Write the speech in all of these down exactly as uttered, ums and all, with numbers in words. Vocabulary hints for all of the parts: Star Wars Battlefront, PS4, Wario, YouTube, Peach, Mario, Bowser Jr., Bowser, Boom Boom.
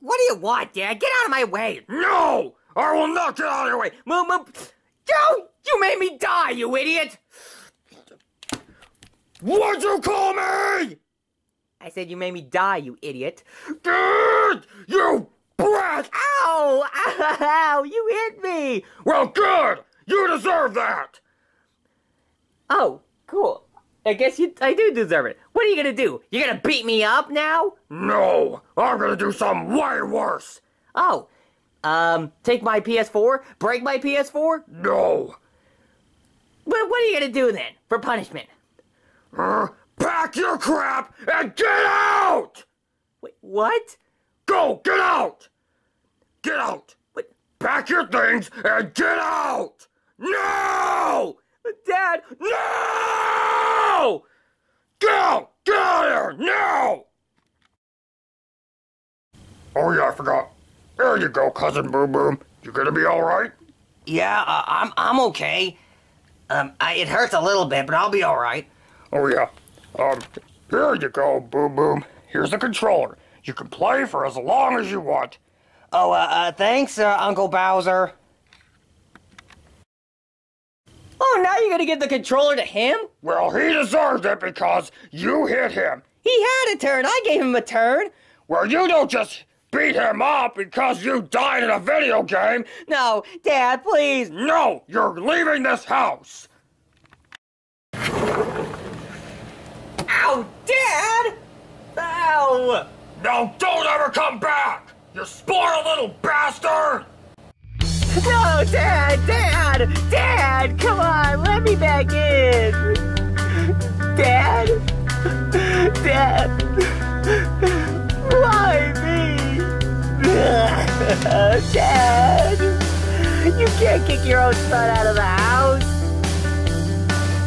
What do you want, Dad? Get out of my way! No! I will not get out of your way! Move, move! Don't! You made me die, you idiot! What'd you call me? I said you made me die, you idiot. Dude! You brat! Ow! Ow! You hit me! Well, good! You deserve that! Oh, cool. I guess you, I do deserve it. What are you gonna do? You gonna beat me up now? No! I'm gonna do something way worse! Oh. Um, take my P S four? Break my P S four? No. But what are you gonna do then, for punishment? Uh, pack your crap and get out! Wait, what? Go, get out! Get out! What? Pack your things and get out! No! Dad! No! Go! Get out of here! No! Oh yeah, I forgot. There you go, Cousin Boom Boom. You gonna be all right? Yeah, uh, I'm I'm okay. Um, I, it hurts a little bit, but I'll be all right. Oh yeah. Um, here you go, Boom Boom. Here's the controller. You can play for as long as you want. Oh, uh, uh thanks, uh, Uncle Bowser. Oh, now you're gonna give the controller to him? Well, he deserves it because you hit him. He had a turn. I gave him a turn. Well, you don't just beat him up because you died in a video game! No, Dad, please! No! You're leaving this house! Ow, Dad! Ow! Now don't ever come back! You spoiled little bastard! No, Dad! Dad! Dad! Come on, let me back in! Dad? Dad? Why me? Dad! You can't kick your own son out of the house!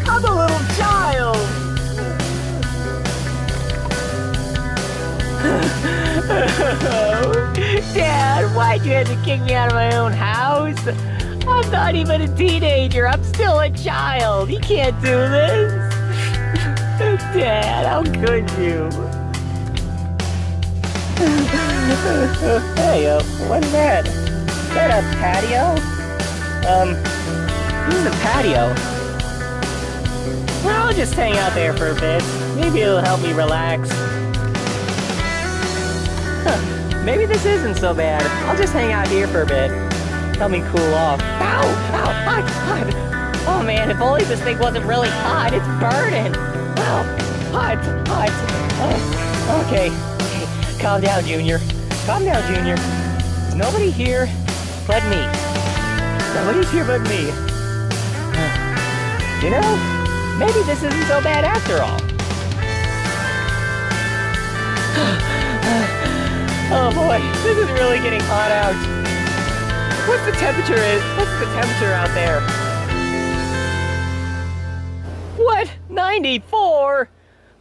I'm a little child! Dad, why'd you have to kick me out of my own house? I'm not even a teenager, I'm still a child! You can't do this! Dad, how could you? Hey, uh, what's that? Is that a patio? Um, this is a patio. Well, I'll just hang out there for a bit. Maybe it'll help me relax. Huh, maybe this isn't so bad. I'll just hang out here for a bit. Help me cool off. Ow! Ow! My God! Oh man, if only this thing wasn't really hot. It's burning! Ow! Hot! Hot! Oh, okay. Calm down, Junior. Calm down, Junior. There's nobody here but me. Nobody's here but me. You know, maybe this isn't so bad after all. Oh boy, this is really getting hot out. What's the temperature is? What's the temperature out there? What? ninety-four?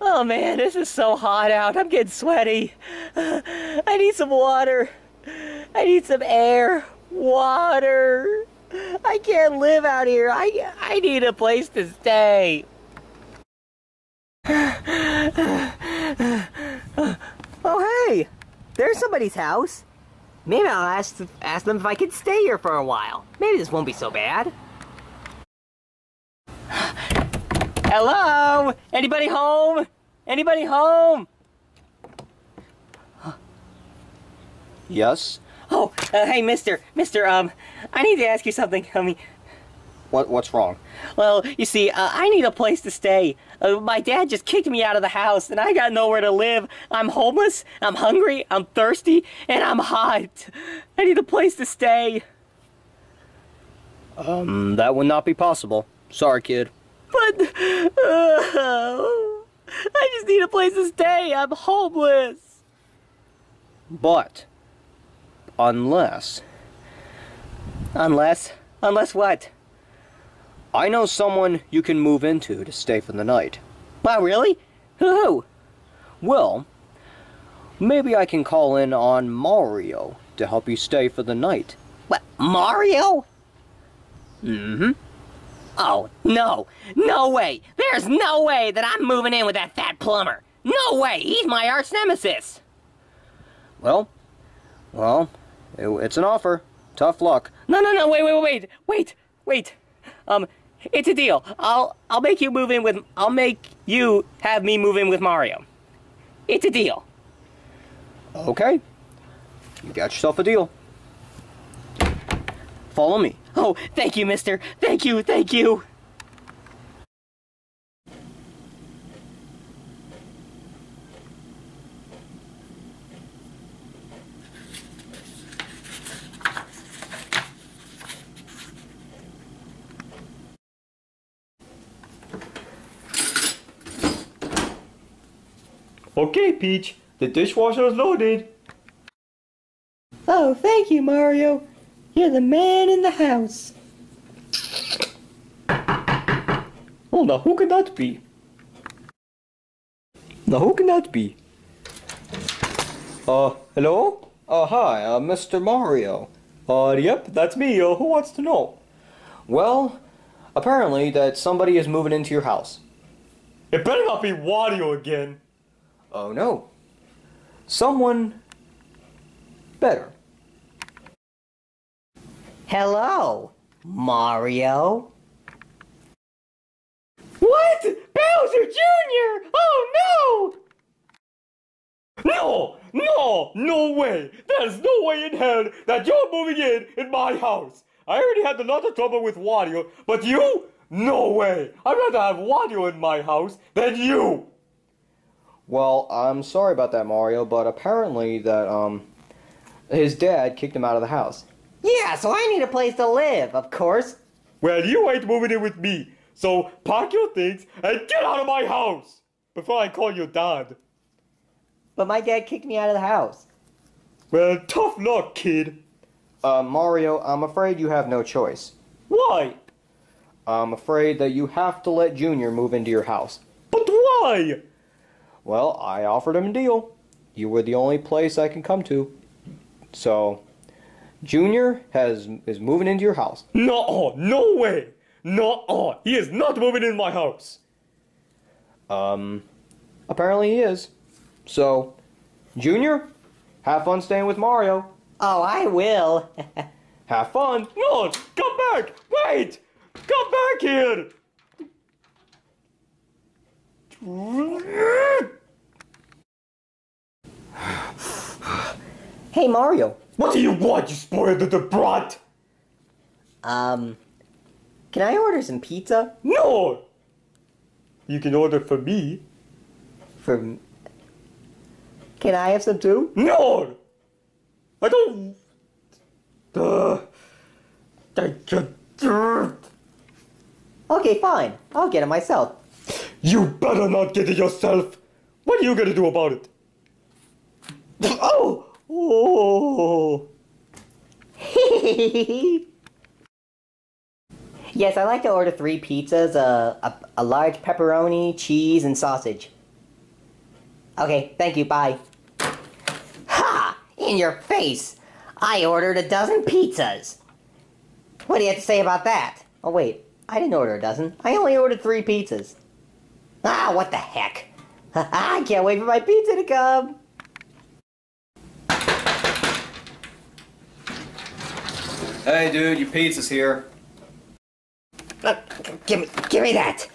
Oh man, this is so hot out. I'm getting sweaty. I need some water. I need some air. Water. I can't live out here. I, I need a place to stay. Oh hey, there's somebody's house. Maybe I'll ask, ask them if I can stay here for a while. Maybe this won't be so bad. Hello? Anybody home? Anybody home? Yes? Oh, uh, hey, mister. Mister, um, I need to ask you something. I mean... What, what's wrong? Well, you see, uh, I need a place to stay. Uh, my dad just kicked me out of the house, and I got nowhere to live. I'm homeless, I'm hungry, I'm thirsty, and I'm hot. I need a place to stay. Um, that would not be possible. Sorry, kid. But, uh, I just need a place to stay. I'm homeless. But, unless... Unless? Unless what? I know someone you can move into to stay for the night. Wow, really? Who? Well, maybe I can call in on Mario to help you stay for the night. What? Mario? Mm-hmm. Oh, no. No way. There's no way that I'm moving in with that fat plumber. No way. He's my arch nemesis. Well, Well, it, it's an offer. Tough luck. No, no, no, wait, wait, wait, wait, wait. Um, it's a deal. I'll, I'll make you move in with, I'll make you have me move in with Mario. It's a deal. Okay. You got yourself a deal. Follow me. Oh, thank you, mister. Thank you, thank you. Okay, Peach, the dishwasher is loaded. Oh, thank you, Mario. You're the man in the house. Oh, now who could that be? Now who can that be? Uh, hello? Uh, hi, uh, Mister Mario. Uh, yep, that's me. Uh, who wants to know? Well, apparently that somebody is moving into your house. It better not be Wario again. Oh no. Someone better. Hello, Mario. What? Bowser Junior Oh no! No! No! No way! There's no way in hell that you're moving in in my house! I already had a lot of trouble with Wario, but you? No way! I'd rather have Wario in my house than you! Well, I'm sorry about that, Mario, but apparently that, um, his dad kicked him out of the house. Yeah, so I need a place to live, of course. Well, you ain't moving in with me, so pack your things and get out of my house before I call your dad. But my dad kicked me out of the house. Well, tough luck, kid. Uh, Mario, I'm afraid you have no choice. Why? I'm afraid that you have to let Junior move into your house. But why? Well, I offered him a deal. You were the only place I can come to. So, Junior has is moving into your house. No, no way. No, he is not moving in my house. Um, apparently he is. So, Junior, have fun staying with Mario. Oh, I will. Have fun. No, come back. Wait. Come back here. Hey, Mario. What do you want, you spoiled little brat? Um, can I order some pizza? No! You can order for me. For me? Can I have some too? No! I don't... Uh, I can't... Okay, fine. I'll get it myself. You better not get it yourself! What are you gonna do about it? Oh! Oh! Yes, I like to order three pizzas, uh, a, a large pepperoni, cheese, and sausage. Okay, thank you, bye. Ha! In your face! I ordered a dozen pizzas! What do you have to say about that? Oh wait, I didn't order a dozen. I only ordered three pizzas. Ah, what the heck. I can't wait for my pizza to come. Hey dude, your pizza's here. Uh, give me, give me that.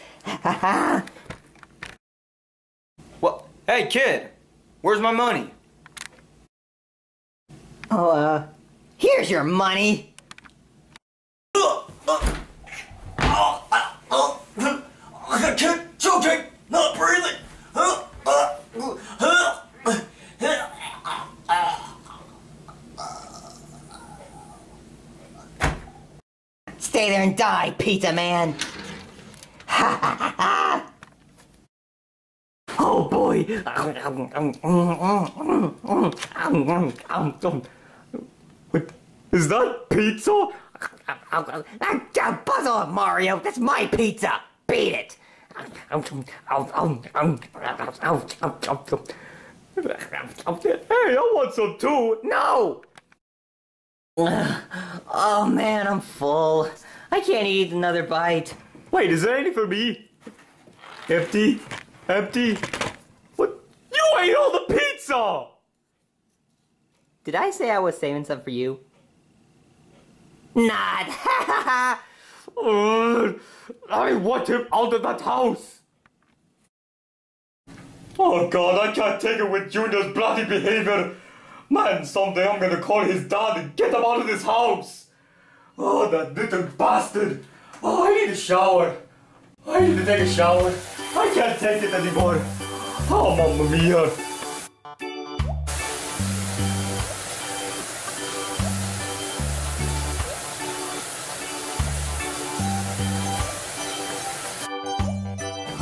Well, hey kid, where's my money? Oh, uh, here's your money. Stay there and die, pizza man! Ha ha ha ha! Oh boy! Is that pizza? Buzzle up, Mario! That's my pizza! Beat it! Hey, I want some too! No! Oh man, I'm full. I can't eat another bite. Wait, is there any for me? Empty? Empty? What? You ate all the pizza! Did I say I was saving some for you? Not. I want him out of that house. Oh God, I can't take it with Junior's bloody behavior. Man, someday I'm gonna call his dad and get him out of this house. Oh, that little bastard. Oh, I need a shower. I need to take a shower. I can't take it anymore. Oh, mamma mia.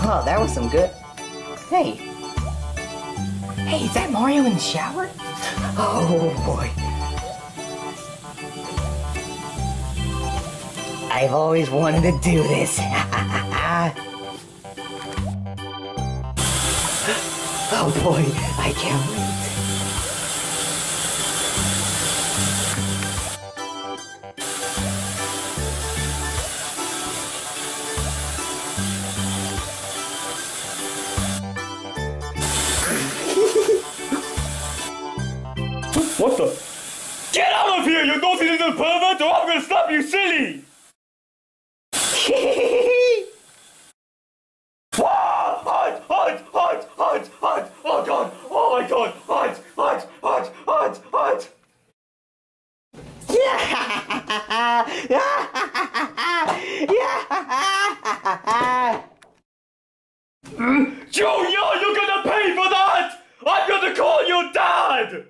Oh, that was some good. Hey. Hey, is that Mario in the shower? Oh, boy. I've always wanted to do this. Oh, boy. I can't wait. What the? Get out of here, you naughty little pervert, or I'm gonna slap you silly! Hot, hot, hot, hot, hot! Oh God! Oh my God! Hot, hot, hot, hot, hot! Junior, you're gonna pay for that! I'm gonna call your dad!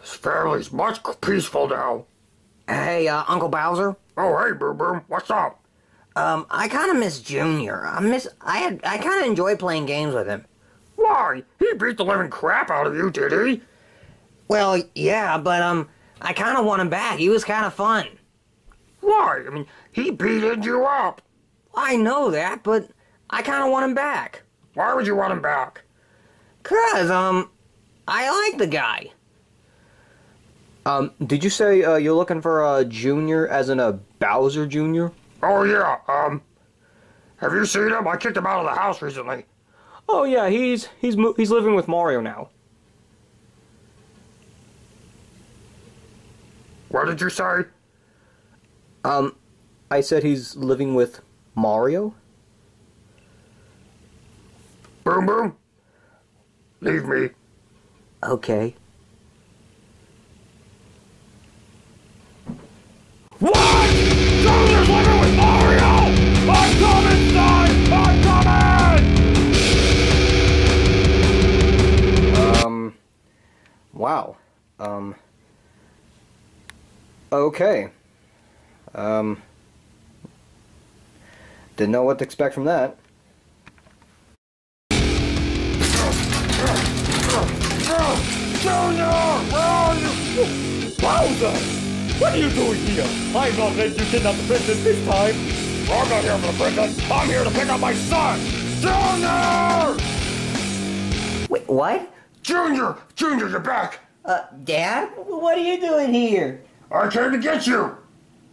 This family's much peaceful now. Hey, uh, Uncle Bowser? Oh, hey, Boom Boom. What's up? Um, I kind of miss Junior. I miss... I had... I kind of enjoy playing games with him. Why? He beat the living crap out of you, did he? Well, yeah, but, um, I kind of want him back. He was kind of fun. Why? I mean, he beat you up. I know that, but I kind of want him back. Why would you want him back? 'Cause, um... I like the guy. Um, did you say uh, you're looking for a Junior as in a Bowser Junior? Oh, yeah. Um, have you seen him? I kicked him out of the house recently. Oh, yeah. He's he's he's living with Mario now. What did you say? Um, I said he's living with Mario. Boom Boom. Leave me. Okay. What? Bowser's living with Mario! I'm coming, son! I'm coming! Um. Wow. Um. Okay. Um. Didn't know what to expect from that. Junior! Where are you? Bowser! What are you doing here? I'm not letting you kidnap the princess this time! I'm not here for the princess! I'm here to pick up my son! Junior! Wait, what? Junior! Junior, you're back! Uh, Dad? What are you doing here? I came to get you!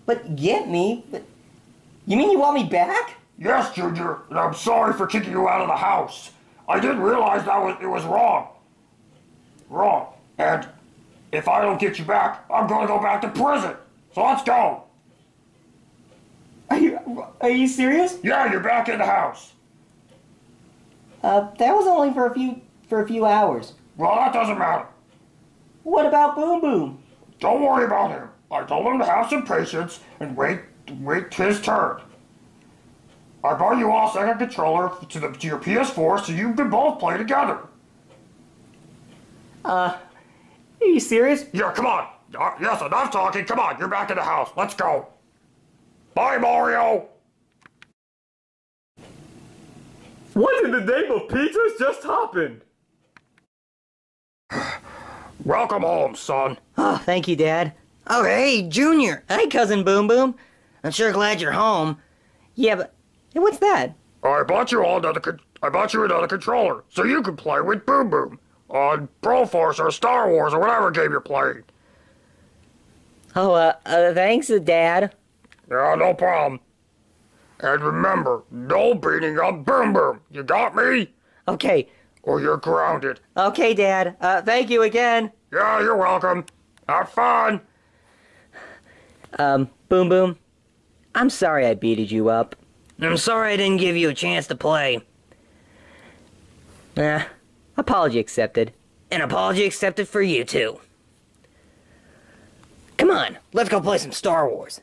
But get me? But you mean you want me back? Yes, Junior, and I'm sorry for kicking you out of the house. I didn't realize that was, it was wrong. Wrong. And if I don't get you back, I'm gonna go back to prison. So let's go. Are you are you serious? Yeah, you're back in the house. Uh, that was only for a few for a few hours. Well, that doesn't matter. What about Boom Boom? Don't worry about him. I told him to have some patience and wait wait his turn. I bought you all a second controller to the to your P S four so you can both play together. Uh, are you serious? Yeah, come on. Uh, yes, enough talking. Come on, you're back in the house. Let's go. Bye, Mario. What in the name of pizza's just happened? Welcome home, son. Oh, thank you, Dad. Oh, hey, Junior. Hey, Cousin Boom Boom. I'm sure glad you're home. Yeah, but hey, what's that? I bought you all another. I bought you another controller, so you can play with Boom Boom. On Proforce or Star Wars or whatever game you're playing. Oh, uh, uh, thanks, Dad. Yeah, no problem. And remember, no beating up Boom Boom. You got me? Okay, or you're grounded. Okay, Dad. Uh, thank you again. Yeah, you're welcome. Have fun. Um, Boom Boom, I'm sorry I beated you up. I'm sorry I didn't give you a chance to play. Nah, apology accepted. An apology accepted for you, too. Come on, let's go play some Star Wars.